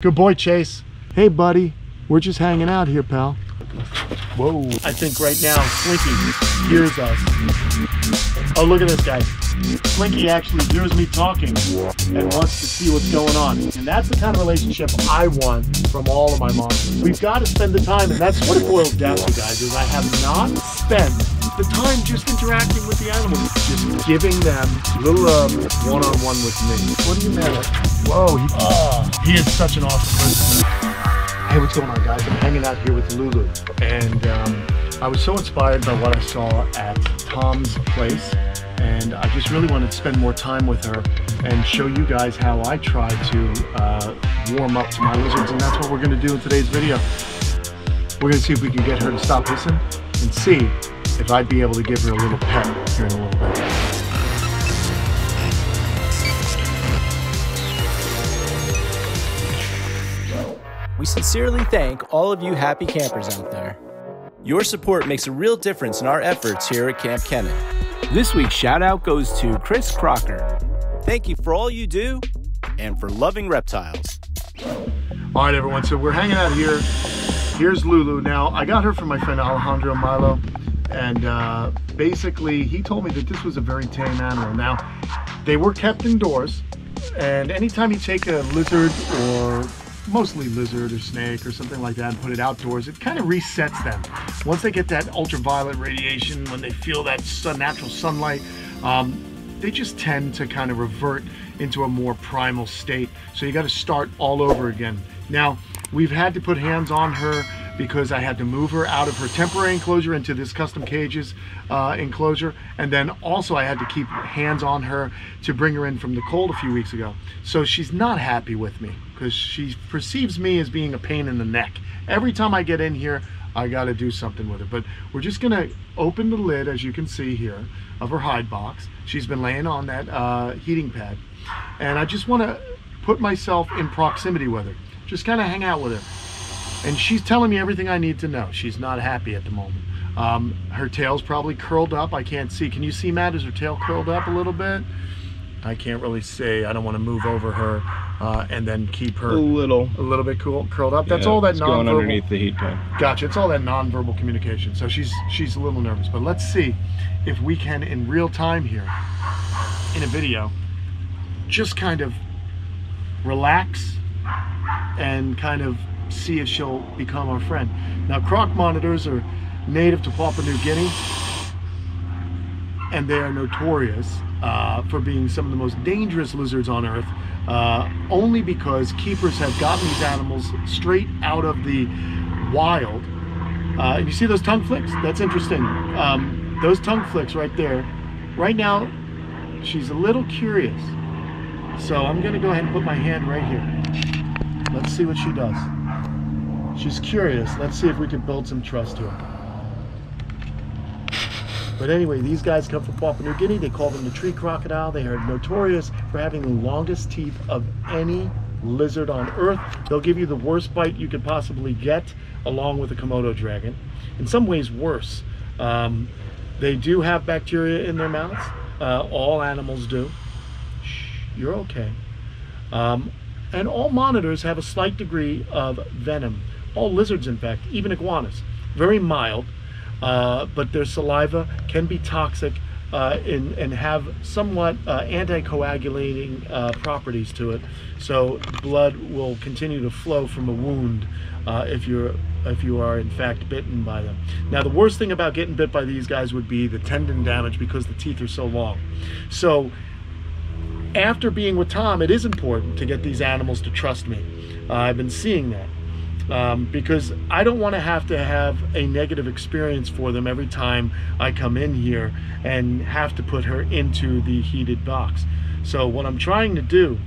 Good boy, Chase. Hey, buddy. We're just hanging out here, pal. Whoa. I think right now, Slinky hears us. Oh, look at this guy. Slinky actually hears me talking and wants to see what's going on. And that's the kind of relationship I want from all of my monsters. We've got to spend the time, and that's what it boils down to, guys, is I have not spent the time just interacting with the animals. Just giving them a little one-on-one with me. What do you mean? Whoa, he is such an awesome person. Hey, what's going on, guys? I'm hanging out here with Lulu, and I was so inspired by what I saw at Tom's place, and I just really wanted to spend more time with her and show you guys how I try to warm up to my lizards, and that's what we're going to do in today's video. We're going to see if we can get her to stop hissing and see if I'd be able to give her a little pet here in a little bit. We sincerely thank all of you happy campers out there. Your support makes a real difference in our efforts here at Kamp Kenan. This week's shout out goes to Chris Crocker. Thank you for all you do and for loving reptiles. All right, everyone, so we're hanging out here. Here's Lulu. Now, I got her from my friend Alejandro Milo, and basically he told me that this was a very tame animal. Now, they were kept indoors, and anytime you take a lizard or mostly lizard or snake or something like that and put it outdoors, it kind of resets them. Once they get that ultraviolet radiation, when they feel that natural sunlight, they just tend to kind of revert into a more primal state. So you got to start all over again. Now, we've had to put hands on her because I had to move her out of her temporary enclosure into this custom cages enclosure. And then also I had to keep hands on her to bring her in from the cold a few weeks ago. So she's not happy with me, because she perceives me as being a pain in the neck. Every time I get in here, I gotta do something with her. But we're just gonna open the lid, as you can see here, of her hide box. She's been laying on that heating pad. And I just wanna put myself in proximity with her. Just kinda hang out with her. And she's telling me everything I need to know. She's not happy at the moment. Her tail's probably curled up, I can't see. Can you see, Matt, is her tail curled up a little bit? I can't really see. I don't want to move over her and then keep her a little bit curled up. That's all that nonverbal. Going underneath the heat pad. Gotcha. It's all that nonverbal communication. So she's a little nervous, but let's see if we can in real time here in a video just kind of relax and kind of see if she'll become our friend. Now, croc monitors are native to Papua New Guinea, and they are notorious for being some of the most dangerous lizards on earth, only because keepers have gotten these animals straight out of the wild. You see those tongue flicks? That's interesting. Those tongue flicks right there. Right now, she's a little curious. So I'm gonna go ahead and put my hand right here. Let's see what she does. She's curious. Let's see if we can build some trust to her. But anyway, these guys come from Papua New Guinea. They call them the tree crocodile. They are notorious for having the longest teeth of any lizard on earth. They'll give you the worst bite you could possibly get, along with the Komodo dragon. In some ways worse. They do have bacteria in their mouths. All animals do. Shh, you're okay. And all monitors have a slight degree of venom. All lizards, in fact, even iguanas. Very mild. But their saliva can be toxic and have somewhat anticoagulating properties to it. So blood will continue to flow from a wound if you are in fact bitten by them. Now, the worst thing about getting bit by these guys would be the tendon damage, because the teeth are so long. So after being with Tom, it is important to get these animals to trust me. I've been seeing that. Because I don't want to have a negative experience for them every time I come in here and have to put her into the heated box. So what I'm trying to do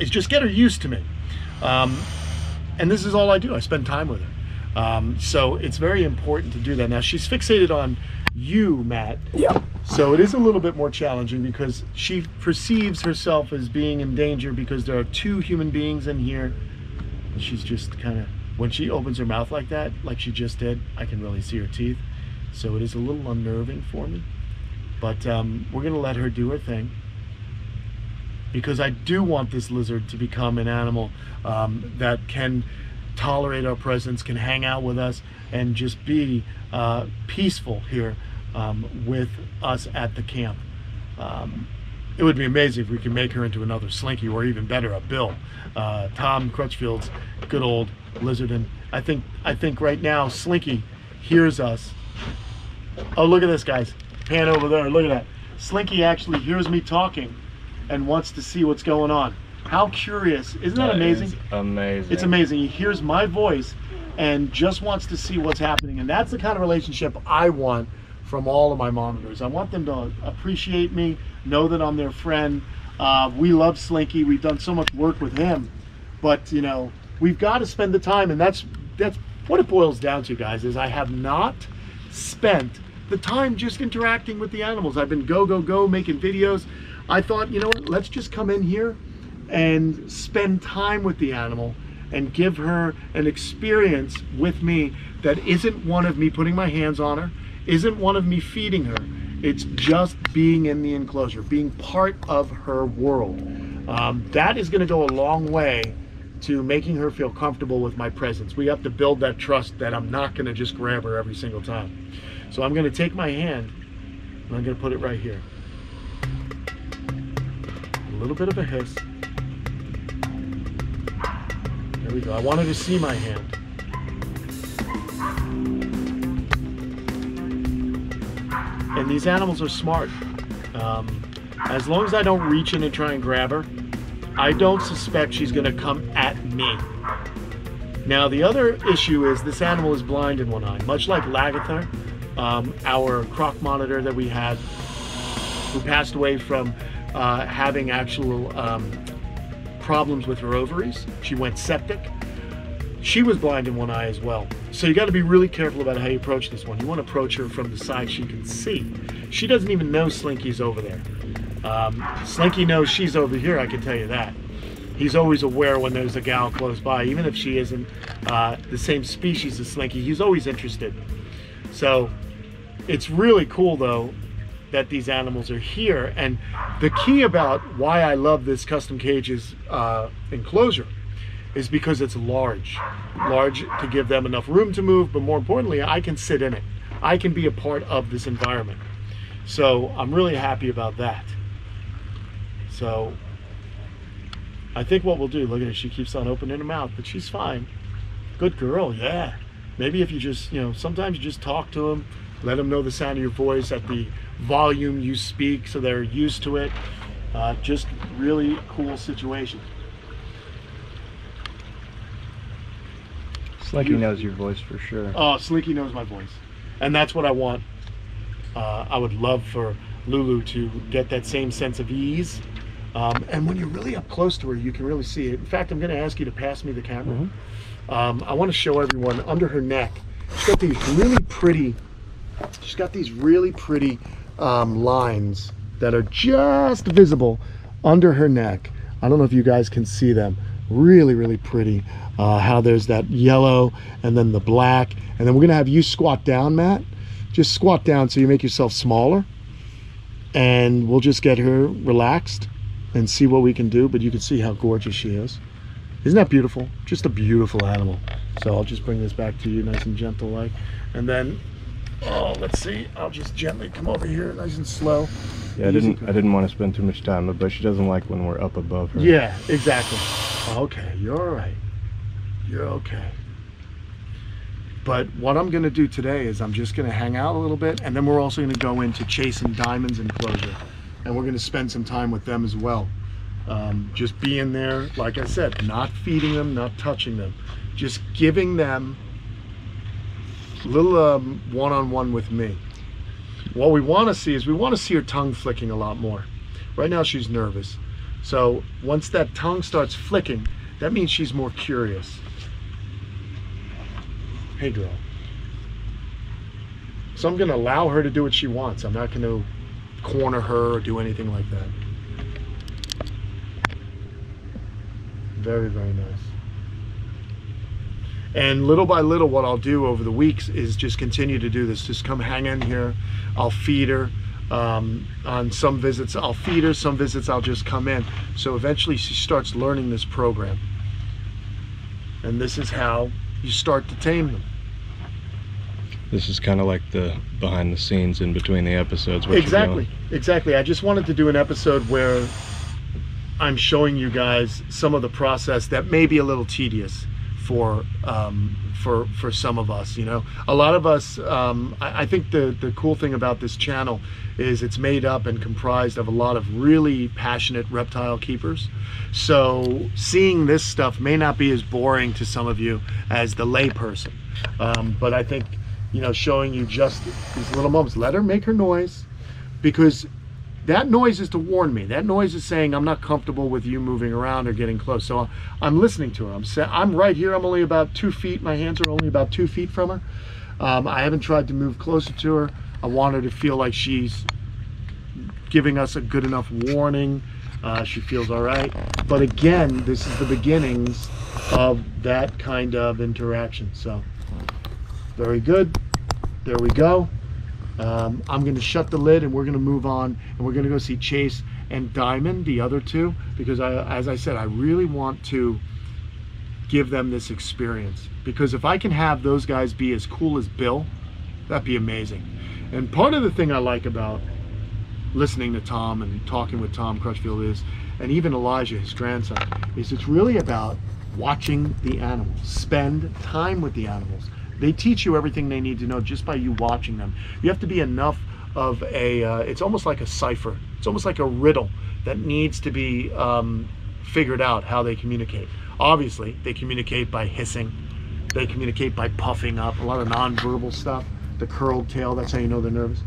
is just get her used to me. And this is all I do. I spend time with her. So it's very important to do that. Now, she's fixated on you, Matt. Yeah. So it is a little bit more challenging, because she perceives herself as being in danger, because there are two human beings in here. And she's just kind of, when she opens her mouth like that, like she just did, I can really see her teeth. So it is a little unnerving for me. But we're going to let her do her thing. because I do want this lizard to become an animal that can tolerate our presence, can hang out with us, and just be peaceful here with us at the camp. It would be amazing if we could make her into another Slinky, or even better, a Bill. Tom Crutchfield's good old lizard. And I think right now Slinky hears us. Oh, look at this, guys. Pan over there, look at that. Slinky actually hears me talking and wants to see what's going on. How curious. Isn't that amazing? Is amazing. It's amazing. He hears my voice and just wants to see what's happening. And that's the kind of relationship I want from all of my monitors. I want them to appreciate me, know that I'm their friend. We love Slinky. We've done so much work with him, but you know, we've got to spend the time, and that's what it boils down to, guys, is I have not spent the time just interacting with the animals. I've been go making videos. I thought, you know what, let's just come in here and spend time with the animal and give her an experience with me that isn't one of me putting my hands on her, isn't one of me feeding her. It's just being in the enclosure, being part of her world. That is going to go a long way to making her feel comfortable with my presence. We have to build that trust that I'm not going to just grab her every single time. So I'm going to take my hand and I'm going to put it right here. A little bit of a hiss. There we go. I want her to see my hand. And these animals are smart. As long as I don't reach in and try and grab her, I don't suspect she's gonna come at me. Now, the other issue is this animal is blind in one eye, much like Lagather, our croc monitor that we had, who passed away from having actual problems with her ovaries. She went septic. She was blind in one eye as well. So you got to be really careful about how you approach this one. You want to approach her from the side she can see. She doesn't even know Slinky's over there. Slinky knows she's over here, I can tell you that. He's always aware when there's a gal close by, even if she isn't the same species as Slinky, he's always interested. So it's really cool though that these animals are here. And the key about why I love this custom cage's enclosure is because it's large to give them enough room to move, but more importantly, I can sit in it. I can be a part of this environment. So I'm really happy about that. So I think what we'll do, look at her, she keeps on opening her mouth, but she's fine. Good girl, yeah. Maybe if you just, you know, sometimes you just talk to them, let them know the sound of your voice at the volume you speak so they're used to it. Just really cool situation. Slinky knows your voice for sure. Oh, Slinky knows my voice. And that's what I want. I would love for Lulu to get that same sense of ease. And when you're really up close to her, you can really see it. In fact, I'm going to ask you to pass me the camera. Mm-hmm. I want to show everyone under her neck. She's got these really pretty, lines that are just visible under her neck. I don't know if you guys can see them. Really, really pretty. How there's that yellow and then the black. And then we're going to have you squat down, Matt. Just squat down so you make yourself smaller, and we'll just get her relaxed and see what we can do. But you can see how gorgeous she is. Isn't that beautiful? Just a beautiful animal. So I'll just bring this back to you nice and gentle like, and then let's see, I'll just gently come over here nice and slow. Yeah, I didn't want to spend too much time, but she doesn't like when we're up above her. Yeah, exactly. Okay, you're all right, you're okay. But what I'm going to do today is I'm just going to hang out a little bit, and then we're also going to go into Chase and Diamond's enclosure, and we're going to spend some time with them as well. Just being there, like I said, not feeding them, not touching them, just giving them a little one-on-one with me. What we want to see is we want to see her tongue flicking a lot more. Right now she's nervous. So once that tongue starts flicking, that means she's more curious. Hey girl. So I'm going to allow her to do what she wants. I'm not going to corner her or do anything like that. Very, very nice. And little by little, what I'll do over the weeks is just continue to do this. Just come hang in here. I'll feed her. On some visits I'll feed her, some visits I'll just come in. So eventually she starts learning this program. And this is how you start to tame them. This is kind of like the behind the scenes in between the episodes. Exactly. I just wanted to do an episode where I'm showing you guys some of the process that may be a little tedious for some of us. You know, a lot of us, I think the cool thing about this channel is it's made up and comprised of a lot of really passionate reptile keepers. So seeing this stuff may not be as boring to some of you as the layperson, but I think, you know, showing you just these little moments, let her make her noise, because that noise is to warn me. That noise is saying I'm not comfortable with you moving around or getting close. So I'm listening to her. I'm right here. I'm only about 2 feet. My hands are only about 2 feet from her. I haven't tried to move closer to her. I want her to feel like she's giving us a good enough warning. She feels all right. But again, this is the beginnings of that kind of interaction. So very good. There we go. I'm going to shut the lid and we're going to move on, and we're going to go see Chase and Diamond, the other two, because as I said, I really want to give them this experience, because if I can have those guys be as cool as Bill, that'd be amazing. And part of the thing I like about listening to Tom and talking with Tom Crutchfield is, and even Elijah, his grandson, is it's really about watching the animals, spend time with the animals. They teach you everything they need to know just by you watching them. You have to be enough of a, it's almost like a cipher. It's almost like a riddle that needs to be figured out how they communicate. Obviously, they communicate by hissing. They communicate by puffing up, a lot of nonverbal stuff. The curled tail, that's how you know they're nervous.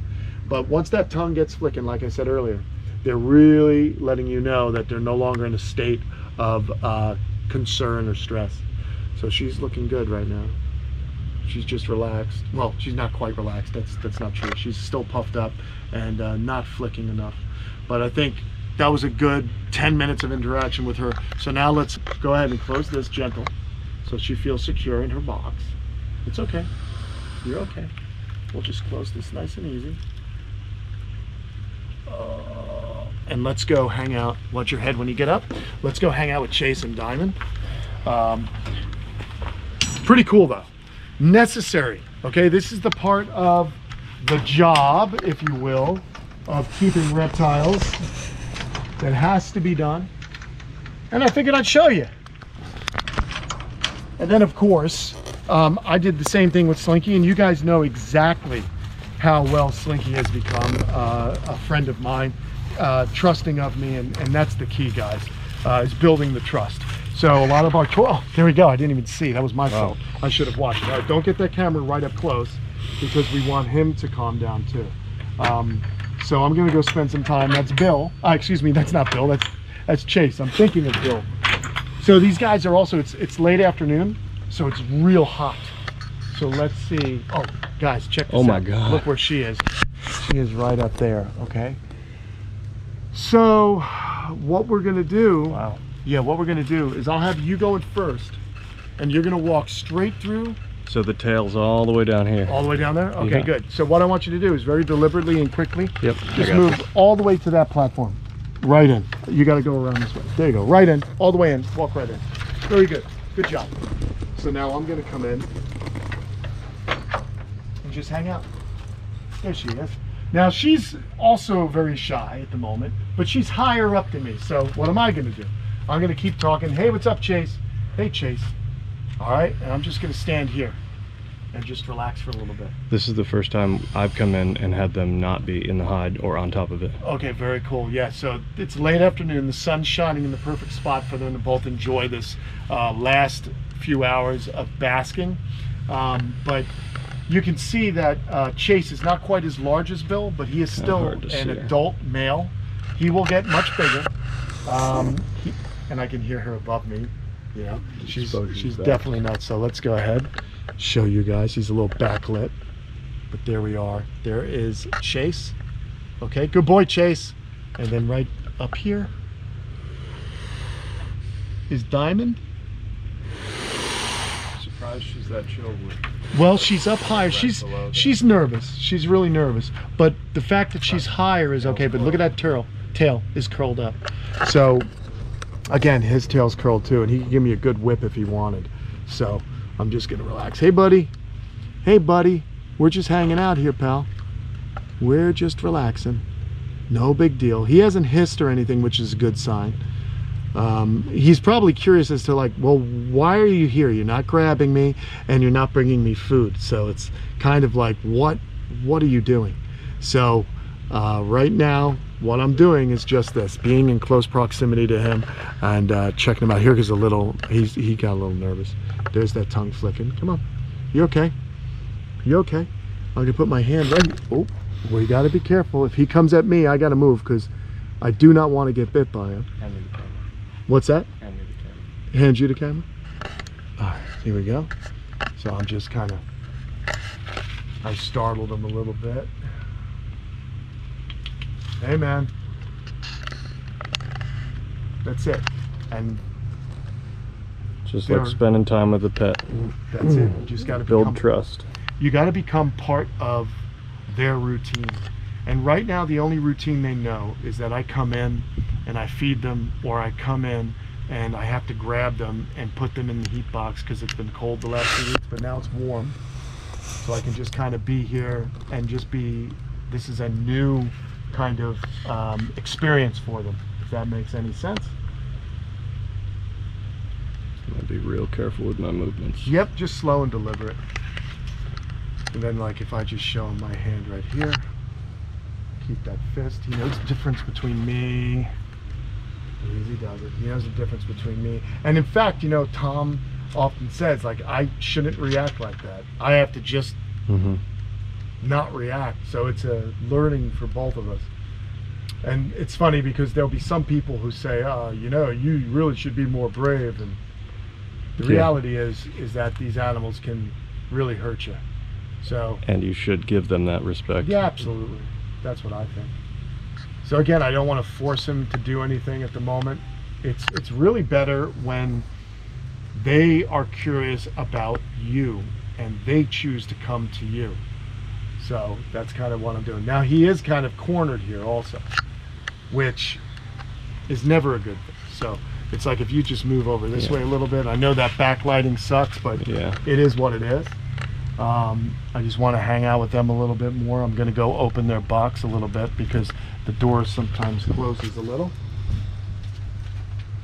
But once that tongue gets flicking, like I said earlier, they're really letting you know that they're no longer in a state of concern or stress. So she's looking good right now. She's just relaxed. Well, she's not quite relaxed. That's not true. She's still puffed up and not flicking enough. But I think that was a good 10 minutes of interaction with her. So now let's go ahead and close this gentle so she feels secure in her box. It's okay. You're okay. We'll just close this nice and easy. And let's go hang out. Watch your head when you get up. Let's go hang out with Chase and Diamond. Pretty cool though. Necessary. Okay, this is the part of the job, if you will, of keeping reptiles that has to be done, and I figured I'd show you. And then of course I did the same thing with Slinky, and you guys know exactly how well Slinky has become a friend of mine, trusting of me, and that's the key, guys, is building the trust. So a lot of our, oh, there we go. I didn't even see. That was my fault. I should have watched it. All right, don't get that camera right up close because we want him to calm down too. So I'm going to go spend some time. That's Bill. Excuse me. That's not Bill. That's Chase. I'm thinking of Bill. So these guys are also, it's late afternoon, so it's real hot. So let's see. Oh, guys, check this out. Oh my God. Look where she is. She is right up there. Okay. So what we're going to do. Wow. Yeah, what we're gonna do is I'll have you going first, and you're gonna walk straight through. So the tail's all the way down here. All the way down there? Okay, yeah. Good. So what I want you to do is very deliberately and quickly, yep, just move all the way to that platform. Right in. You gotta go around this way. There you go, right in, all the way in, walk right in. Very good, good job. So now I'm gonna come in and just hang out. There she is. Now she's also very shy at the moment, but she's higher up than me, so what am I gonna do? I'm gonna keep talking. Hey, what's up, Chase? Hey, Chase. All right, and I'm just gonna stand here and just relax for a little bit. This is the first time I've come in and had them not be in the hide or on top of it. Okay, very cool. Yeah, so it's late afternoon. The sun's shining in the perfect spot for them to both enjoy this last few hours of basking. But you can see that Chase is not quite as large as Bill, but he is still an adult male. He will get much bigger. And I can hear her above me, you know. She's definitely nuts. So let's go ahead, show you guys. She's a little backlit, but there we are. There is Chase. Okay, good boy, Chase. And then right up here is Diamond. surprised she's that chilled with. Well, she's up higher. She's nervous. She's really nervous. But the fact that she's higher is okay. But look at that tail. Tail is curled up. So, again, his tail's curled too, and he could give me a good whip if he wanted. So I'm just gonna relax. Hey, buddy. Hey, buddy. We're just hanging out here, pal. We're just relaxing. No big deal. He hasn't hissed or anything, which is a good sign. He's probably curious as to like, well, why are you here? You're not grabbing me and you're not bringing me food. So it's kind of like, what are you doing? So right now, what I'm doing is just this, being in close proximity to him and checking him out. Here goes a little, he got a little nervous. There's that tongue flicking. Come on, you okay? You okay? I'm gonna put my hand right here. Oh, we gotta be careful. If he comes at me, I gotta move because I do not want to get bit by him. What's that? Hand me the camera. Hand you the camera? All right, here we go. So I'm just kind of, I startled him a little bit. Hey, man. That's it. And just like spending time with the pet. That's it. You just got to build trust. You got to become part of their routine. And right now, the only routine they know is that I come in and I feed them, or I come in and I have to grab them and put them in the heat box because it's been cold the last few weeks, but now it's warm. So I can just kind of be here and just be, this is a new kind of experience for them, if that makes any sense. I'm gonna be real careful with my movements. Yep, just slow and deliberate. And then like if I just show him my hand right here, keep that fist. He knows the difference between me. Easy does it. He knows the difference between me. And in fact, you know, Tom often says, like, I shouldn't react like that. I have to just not react. So it's a learning for both of us. And it's funny because there'll be some people who say, oh, you know, you really should be more brave. And the reality is that these animals can really hurt you. So, and you should give them that respect. Yeah, absolutely. That's what I think. So again, I don't want to force him to do anything at the moment. It's really better when they are curious about you and they choose to come to you. So that's kind of what I'm doing. Now he is kind of cornered here also, which is never a good thing. So it's like if you just move over this way a little bit. I know that backlighting sucks, but it is what it is. I just want to hang out with them a little bit more. I'm going to go open their box a little bit because the door sometimes closes a little.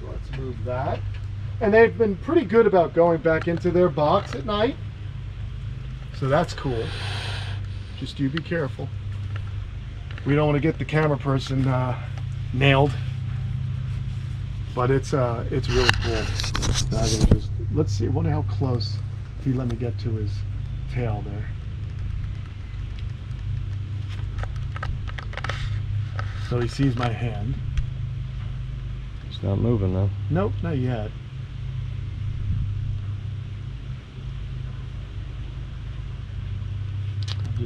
Let's move that. And they've been pretty good about going back into their box at night. So that's cool. Just you be careful. We don't want to get the camera person nailed. But it's really cool. Just, let's see, I wonder how close if he let me get to his tail there. So he sees my hand. He's not moving though. Nope, not yet.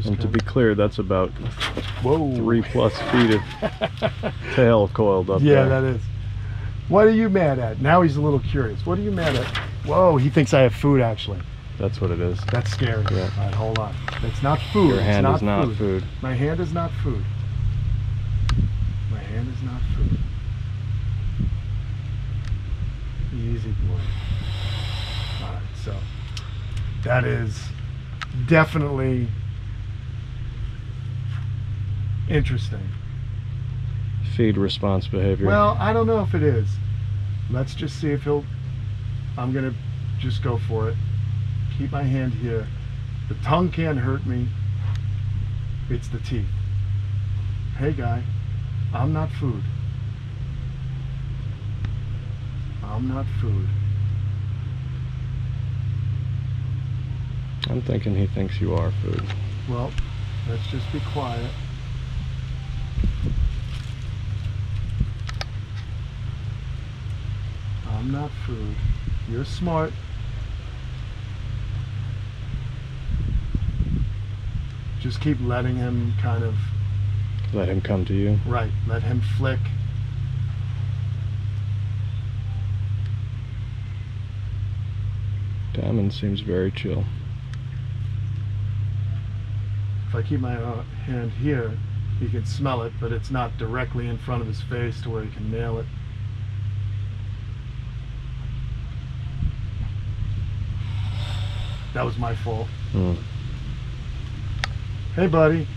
And to be clear, that's about 3+ feet of tail coiled up there. Yeah, that is. What are you mad at? Now he's a little curious. What are you mad at? Whoa, he thinks I have food actually. That's what it is. That's scary. Yeah. All right, hold on. It's not food. Your hand is not food. My hand is not food. My hand is not food. Easy boy. All right, so that is definitely interesting. Feed response behavior. Well, I don't know if it is. Let's just see if he'll... I'm going to just go for it. Keep my hand here. The tongue can't hurt me. It's the teeth. Hey guy, I'm not food. I'm not food. I'm thinking he thinks you are food. Well, let's just be quiet. I'm not food. You're smart. Just keep letting him kind of... Let him come to you. Right. Let him flick. Diamond seems very chill. If I keep my hand here, he can smell it, but it's not directly in front of his face to where he can nail it. That was my fault. Hey, buddy.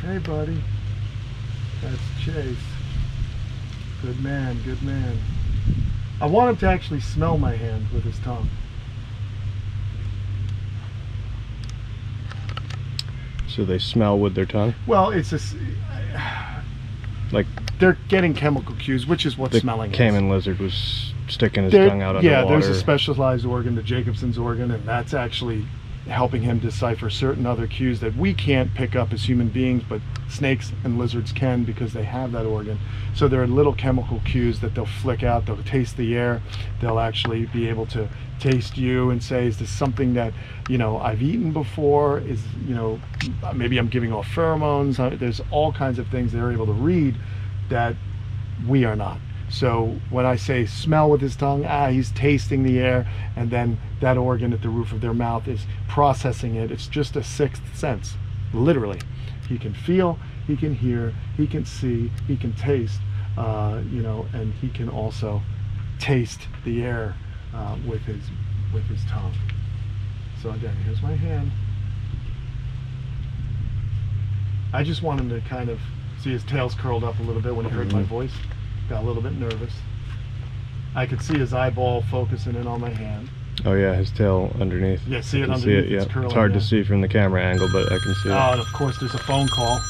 Hey, buddy. That's Chase. Good man, good man. I want him to actually smell my hand with his tongue. So they smell with their tongue? Well, it's just... like... They're getting chemical cues, which is what smelling is. The Cayman lizard was sticking his tongue out underwater. Yeah, there's a specialized organ, the Jacobson's organ, and that's actually helping him decipher certain other cues that we can't pick up as human beings, but snakes and lizards can because they have that organ. So there are little chemical cues that they'll flick out, they'll taste the air, they'll actually be able to taste you and say, is this something that, you know, I've eaten before? Is, you know, maybe I'm giving off pheromones. There's all kinds of things they're able to read that we are not. So when I say smell with his tongue, he's tasting the air, and then that organ at the roof of their mouth is processing it. It's just a sixth sense, literally. He can feel, he can hear, he can see, he can taste, you know, and he can also taste the air with his tongue. So again, here's my hand. I just want him to kind of see his tail's curled up a little bit when he heard my voice. Got a little bit nervous. I could see his eyeball focusing in on my hand. Oh yeah, his tail underneath. Yeah, see it underneath. See it, yeah. It's hard to see from the camera angle, but I can see it. Oh, and of course there's a phone call,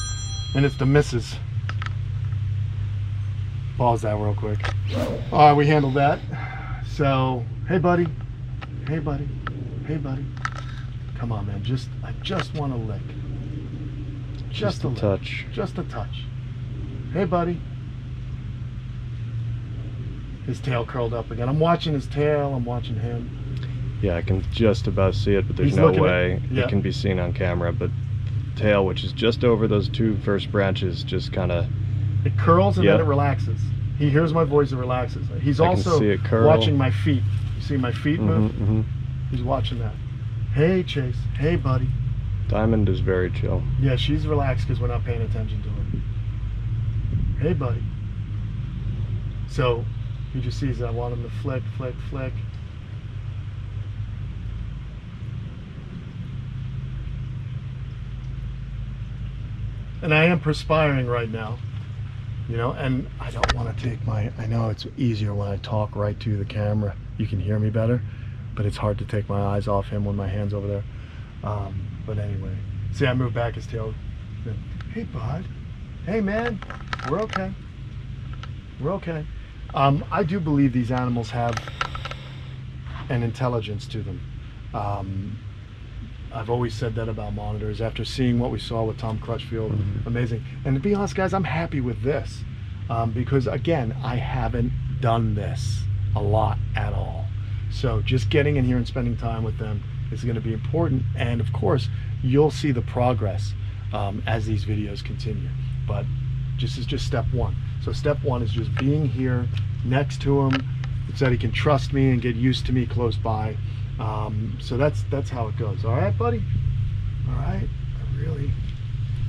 and it's the missus. Pause that real quick. All right, we handled that. So, hey buddy, hey buddy, hey buddy. Come on, man. I just want a lick. Just a lick. Touch. Just a touch. Hey buddy. His tail curled up again. I'm watching his tail, I'm watching him. Yeah, I can just about see it, but there's no way it can be seen on camera. But the tail, which is just over those two first branches, just kind of... It curls and then it relaxes. He hears my voice and relaxes. He's also watching my feet. You see my feet move? He's watching that. Hey, Chase. Hey, buddy. Diamond is very chill. Yeah, she's relaxed because we're not paying attention to her. Hey, buddy. So... He just sees that I want him to flick, flick, flick. And I am perspiring right now, you know, and I don't want to take my, I know it's easier when I talk right to the camera. You can hear me better, but it's hard to take my eyes off him when my hand's over there. But anyway, see, I moved back his tail. Hey, bud. Hey, man. We're okay. We're okay. I do believe these animals have an intelligence to them. I've always said that about monitors after seeing what we saw with Tom Crutchfield. Amazing. And to be honest, guys, I'm happy with this because, again, I haven't done this a lot at all. So just getting in here and spending time with them is going to be important. And, of course, you'll see the progress as these videos continue. But this is just step one. So step one is just being here next to him so that he can trust me and get used to me close by. So that's how it goes. All right, buddy? All right. I really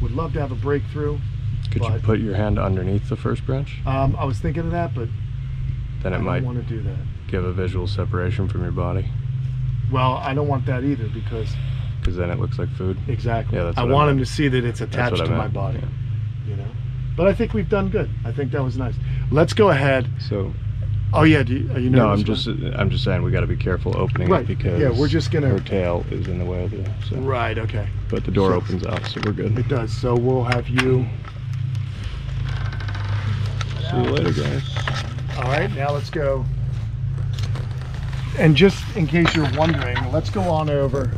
would love to have a breakthrough. Could you put your hand underneath the first branch? I was thinking of that, but then I might want to do that. Give a visual separation from your body. Well, I don't want that either because then it looks like food. Exactly. Yeah, that's what I want him to see that it's attached to my body. Yeah. You know? But I think we've done good. I think that was nice. Let's go ahead. So, oh yeah, no, I'm just saying we got to be careful opening it because we're just gonna. Her tail is in the way of the. So. Right. Okay. But the door opens out, so we're good. It does. So we'll have you. See you later, guys. All right, now let's go. And just in case you're wondering, let's go on over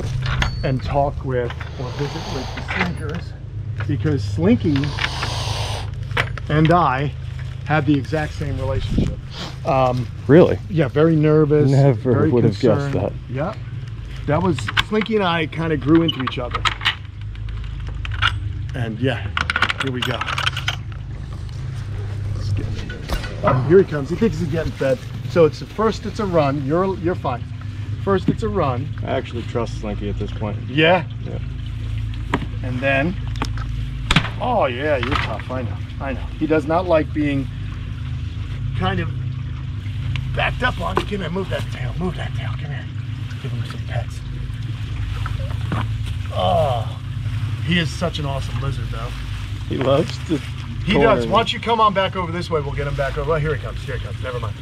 and talk with or visit with the Slinkers because Slinky and I had the exact same relationship. Really? Yeah, very nervous. Never would have guessed that. Yeah. That was, Slinky and I kind of grew into each other. And yeah, here we go. Let's get him here. Oh, here he comes. He thinks he's getting fed. So it's first it's a run. You're fine. First it's a run. I actually trust Slinky at this point. Yeah? Yeah. And then, oh yeah, you're tough. I know. I know. He does not like being kind of backed up on. Come here, move that tail. Move that tail. Come here. Give him some pets. Oh, he is such an awesome lizard, though. He loves to. He does. Why don't you come on back over this way? We'll get him back over. Oh, here he comes. Here he comes. Never mind.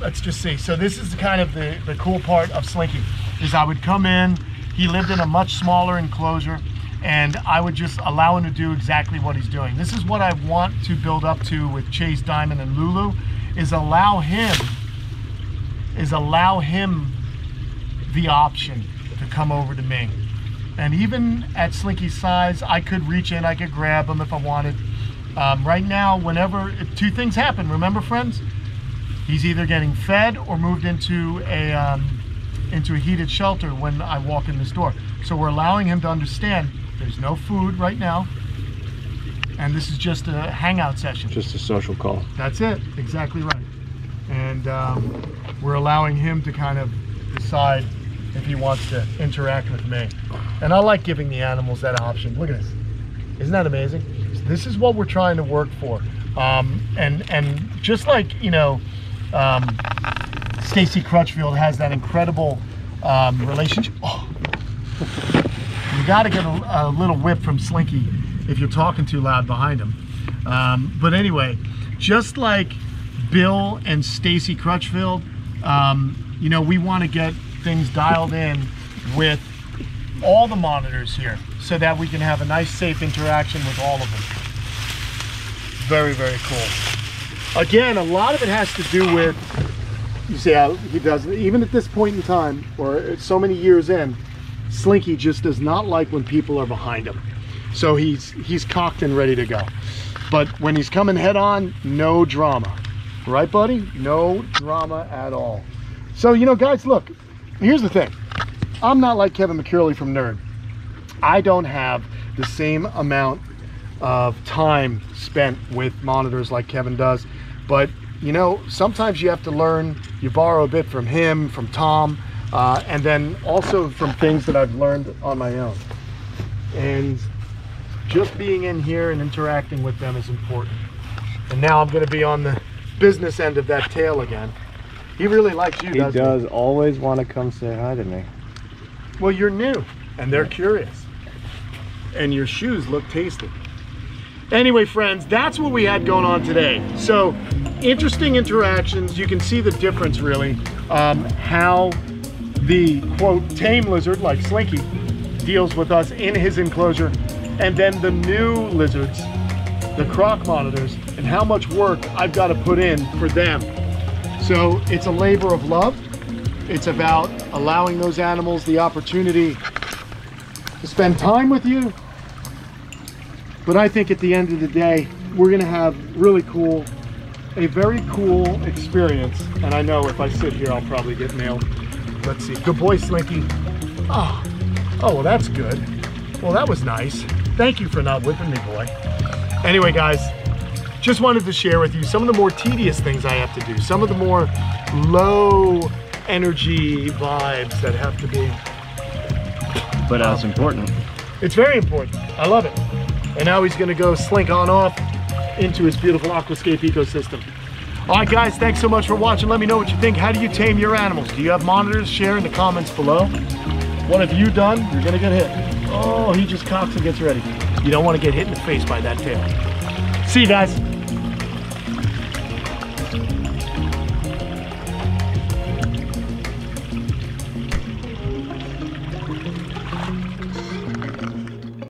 Let's just see. So this is kind of the cool part of Slinky, is I would come in. He lived in a much smaller enclosure, and I would just allow him to do exactly what he's doing. This is what I want to build up to with Chase, Diamond, and Lulu, is allow him the option to come over to me. And even at Slinky's size, I could reach in, I could grab him if I wanted. Right now, whenever two things happen, remember friends, he's either getting fed or moved into a heated shelter when I walk in this door. So we're allowing him to understand there's no food right now, and this is just a hangout session. Just a social call. That's it, exactly right. And we're allowing him to kind of decide if he wants to interact with me. And I like giving the animals that option. Look at this. Isn't that amazing? This is what we're trying to work for. And just like, you know, Stacy Crutchfield has that incredible relationship. Oh. You got to get a little whip from Slinky if you're talking too loud behind him. But anyway, just like Bill and Stacy Crutchfield, you know, we want to get things dialed in with all the monitors here so that we can have a nice, safe interaction with all of them. Very, very cool. Again, a lot of it has to do with, you see how he doesn't, even at this point in time, or so many years in, Slinky just does not like when people are behind him. So he's cocked and ready to go. But when he's coming head on, no drama. Right, buddy? No drama at all. So, you know, guys, look, here's the thing. I'm not like Kevin McCurley from Nerd. I don't have the same amount of time spent with monitors like Kevin does. But, you know, sometimes you have to learn, you borrow a bit from him, from Tom, and then also from things that I've learned on my own. And just being in here and interacting with them is important. And now I'm going to be on the business end of that tail again. He really likes you, doesn't he? He does always want to come say hi to me. Well, you're new, and they're curious. And your shoes look tasty. Anyway, friends, that's what we had going on today. So, interesting interactions. You can see the difference, really, how the, quote, tame lizard, like Slinky, deals with us in his enclosure, and then the new lizards, the croc monitors, and how much work I've got to put in for them. So it's a labor of love. It's about allowing those animals the opportunity to spend time with you. But I think at the end of the day, we're gonna have really cool, a very cool experience. And I know if I sit here, I'll probably get nailed. Let's see, good boy, Slinky. Oh, oh, well, that's good. Well, that was nice. Thank you for not whipping me, boy. Anyway, guys, just wanted to share with you some of the more tedious things I have to do, some of the more low energy vibes that have to be. But that's important. It's very important. I love it. And now he's gonna go slink on off into his beautiful aquascape ecosystem. All right, guys, thanks so much for watching. Let me know what you think. How do you tame your animals? Do you have monitors? Share in the comments below. What have you done? You're gonna get hit. Oh, he just cocks and gets ready. You don't want to get hit in the face by that tail. See you guys.